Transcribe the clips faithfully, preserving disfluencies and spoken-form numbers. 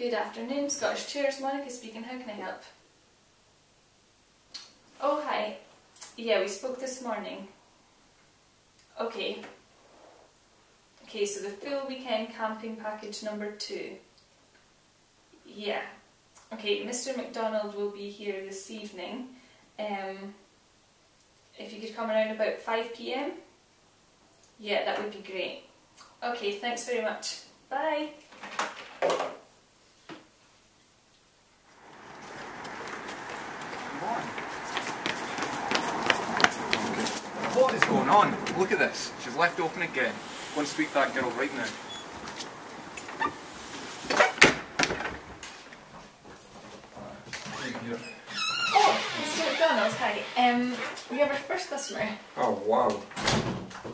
Good afternoon, Scottish Tours, Monica speaking, how can I help? Oh, hi. Yeah, we spoke this morning. Okay. Okay, so the full weekend camping package number two. Yeah. Okay, Mister McDonald will be here this evening. Um, if you could come around about five p m? Yeah, that would be great. Okay, thanks very much. Bye. What is going on? Look at this. She's left open again. Go and speak to that girl right now. Oh, Mister McDonald, hi. Um, we have our first customer. Oh wow,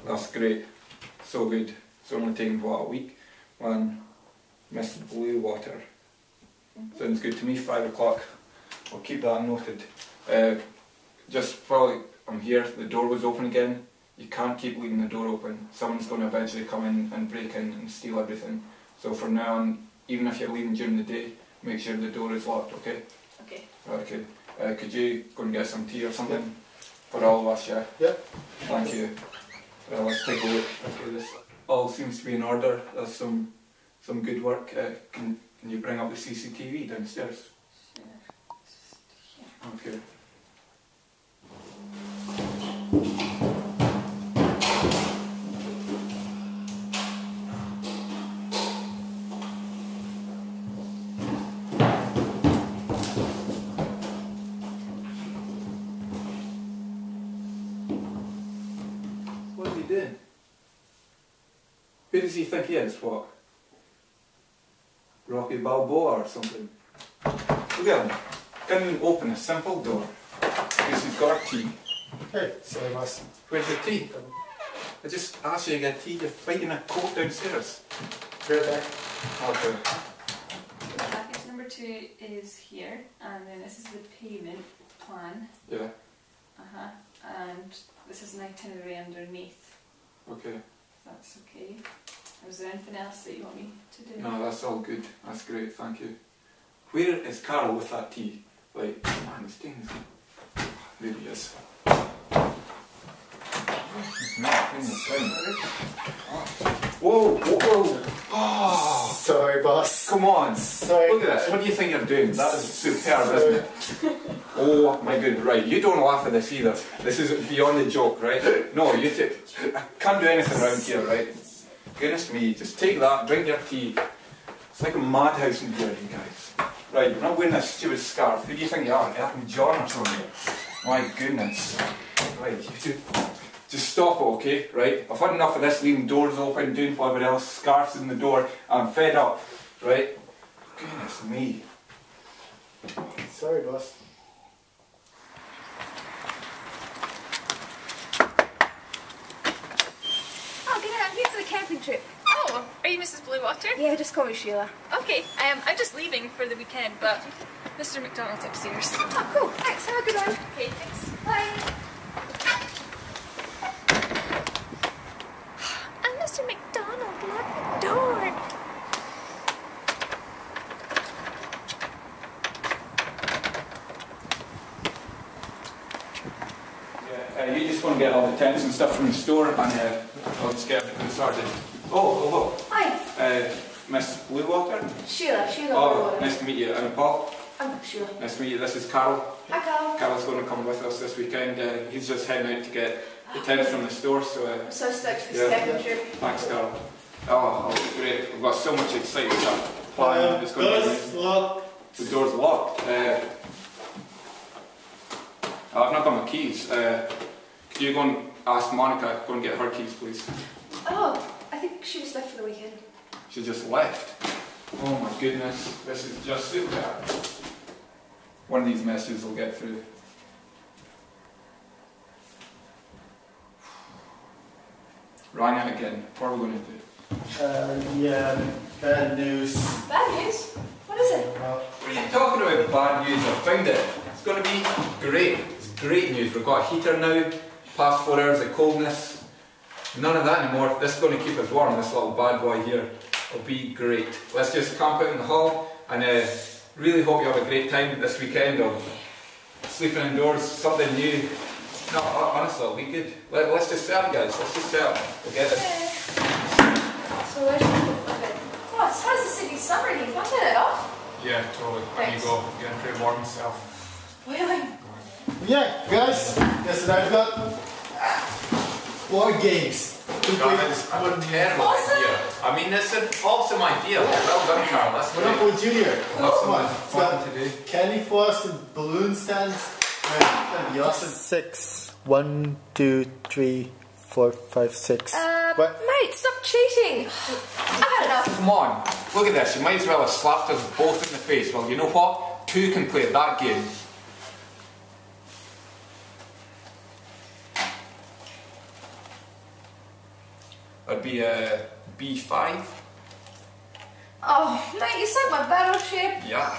that's great. So good. It's only taken what, a week? Man, Miss Blue Water. Mm-hmm. Sounds good to me. Five o'clock. I'll keep that noted. Uh, just probably. I'm here, the door was open again. You can't keep leaving the door open. Someone's going to eventually come in and break in and steal everything. So from now on, even if you're leaving during the day, make sure the door is locked, okay? Okay. Right, okay. Uh, could you go and get some tea or something? Yeah. For all of us, yeah? Yeah. Thank you. Well, let's take a look. Okay, this all seems to be in order. That's some, some good work. Uh, can, can you bring up the C C T V downstairs? Sure. Okay. Who does he think he is? What? Rocky Balboa or something? Look at him. Can't even open a simple door. Because he's got a tea. Hey, sorry, boss. Where's the tea? I just asked you to get tea. You're fighting a coat downstairs. Right there. Okay. So package number two is here, and then this is the payment plan. Yeah. Uh huh. And this is an itinerary underneath. Okay. That's okay. Is there anything else that you want me to do? No, that's all good. That's great, thank you. Where is Carol with that tea? Like, man, this thing is... There he is. It's not in the town, right? Whoa, whoa, whoa. Oh. Sorry, boss. Come on. Sorry. Look at this. What do you think you're doing? That is superb, sorry, isn't it? Oh my good, right, you don't laugh at this either. This is beyond a joke, right? No, you take, I can't do anything around here, right? Goodness me, just take that, drink your tea. It's like a madhouse in here, you guys. Right, you're not wearing that stupid scarf. Who do you think you are? Elton John or something? My goodness. Right, you two, just stop it, okay? Right, I've had enough of this, leaving doors open, doing whatever else, scarves in the door, I'm fed up, right? Goodness me. Sorry, boss. Camping trip. Oh, are you Missus Bluewater? Yeah, just call me Sheila. Okay, um, I'm just leaving for the weekend, but Mister McDonald's upstairs. Oh, cool. Thanks. Have a good one. Okay, thanks. Bye. And Mister McDonald locked the door. Yeah, uh, you just want to get all the tents and stuff from the store and uh, I'll just get everything started. Oh, hello. Hi. Uh, Miss Bluewater? Sheila, Sheila oh, Bluewater. Nice to meet you. I'm Paul. I'm Sheila. Nice to meet you. This is Carol. Hi, Carol. Carol's going to come with us this weekend. Uh, he's just heading out to get the tents from the store. So uh, so stoked for the second trip. Thanks, Carol. Oh, oh, great. We've got so much exciting stuff planned. It's going to be locked. The door's locked. Uh, I've not got my keys. Uh, could you go and ask Monica, go and get her keys, please. Oh, I think she just left for the weekend. She just left? Oh my goodness, this is just super. One of these messages will get through. Rang out again. What are we going to do? Uh, yeah, bad news. Bad news? What is it? Uh, what are you talking about? Bad news, I found it. It's going to be great. It's great news. We've got a heater now. Past four hours of coldness, none of that anymore. This is going to keep us warm, this little bad boy here. It'll be great. Let's just camp out in the hall, and uh, really hope you have a great time this weekend of sleeping indoors, something new. No, honestly, it'll be good. Let, let's just set up, guys. Let's just set up. We'll get it. So where's the bed? Oh, it's how's the city summer? You want it at all? Yeah, totally. There you go. You're getting pretty warm yourself. Boiling. Yeah, guys. Guess what I've got? War games. Guys, I'm a terrible awesome. idea. I mean, that's an awesome idea. Yeah. Well done, Carl. That's what up with Junior? What's fun? Fun today. Kenny Fawcett balloon stands. Awesome. Six. One, two, three, four, five, six. Uh, what? Mate, stop cheating! I had enough. Come on, look at this. You might as well have slapped us both in the face. Well, you know what? Two can play that game. That'd be a B five. Oh, mate, you said my battleship. Yeah.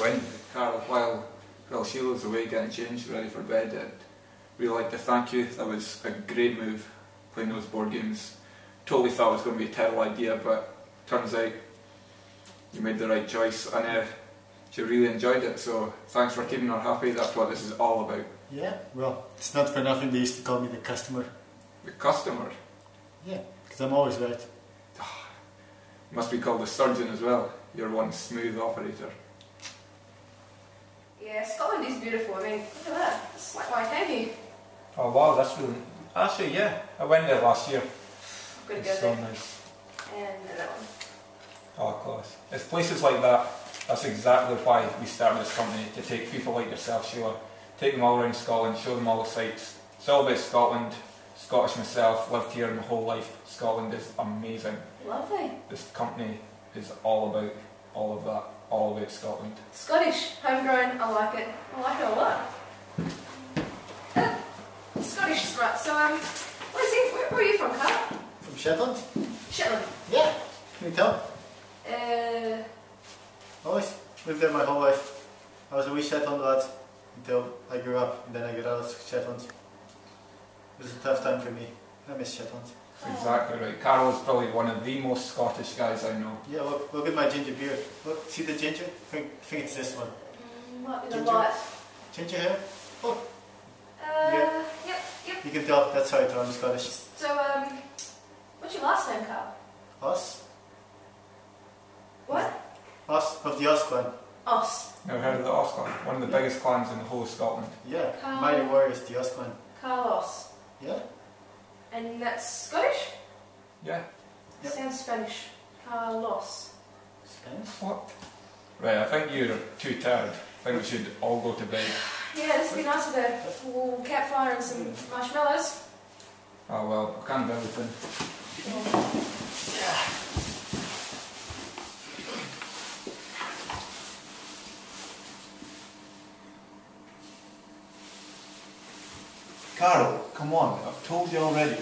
When Carl, while. Well, Sheila's away getting changed, ready for bed, and we'd like to thank you. That was a great move, playing those board games. Totally thought it was going to be a terrible idea, but turns out you made the right choice, and uh, she really enjoyed it, so thanks for keeping her happy. That's what this is all about. Yeah, well, it's not for nothing they used to call me the customer. The customer? Yeah, because I'm always right. Must be called the surgeon as well. You're one smooth operator. Yeah, Scotland is beautiful. I mean, look at that. It's like my baby. Oh wow, that's really... Actually, yeah. I went there last year. Good it's so there. nice. And another one. Oh, class. It's places like that. That's exactly why we started this company. To take people like yourself, Sheila. Take them all around Scotland, show them all the sights. It's all about Scotland. Scottish myself, lived here my whole life. Scotland is amazing. Lovely. This company is all about all of that. All about Scotland. Scottish, homegrown, I like it. I like it a lot. Uh, Scottish is right. So, um, what is it? Where, where are you from, Carl? From Shetland. Shetland? Yeah. Can you tell? Uh. Always lived there my whole life. I was a wee Shetland lad until I grew up, and then I got out of Shetland. It was a tough time for me. I miss Shetland. Exactly right. Carl's probably one of the most Scottish guys I know. Yeah, look, look at my ginger beard. Look, see the ginger? I think, I think it's this one. Mm, might be ginger. the light. Ginger hair? Look. Uh, yeah. Yep, yep. You can tell, that's how I tell I'm Scottish. So, um, what's your last name, Carl? Os. What? Os, of the Os clan. Os. Never heard of the Os clan. One of the yeah. biggest clans in the whole of Scotland. Yeah, Carl. Mighty warriors, the Os clan. Carl Os. Yeah. And that's Scottish? Yeah. Yep. Sounds Spanish. Carlos. Spanish? What? Right, I think you're too tired. I think we should all go to bed. Yeah, this would be nice with a little campfire and some marshmallows. Oh well, I can't do everything. Yeah. Carl, come on, I've told you already.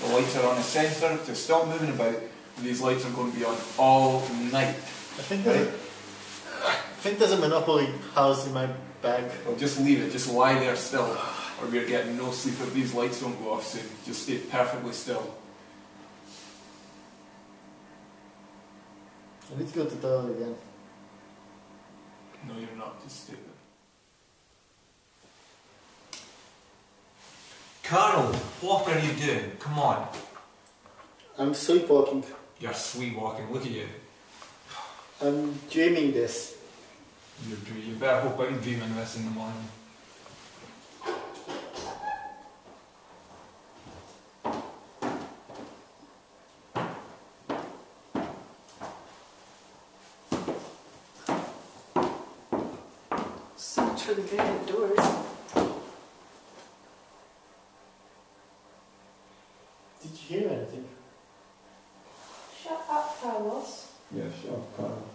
The lights are on a sensor to stop moving about, and these lights are going to be on all night. I think there's, right? a, I think there's a Monopoly house in my bag. Well, just leave it, just lie there still, or we're getting no sleep if these lights don't go off soon. Just stay perfectly still. I need to go to the toilet again. No, you're not, just stay there. Carl, what are you doing? Come on. I'm sleepwalking. You're sleepwalking, look at you. I'm dreaming this. You're dreaming. You better hope I'm dreaming this in the morning. So much for the good outdoors. Did you hear anything? Shut up, Carlos. Yeah, shut up, Carlos.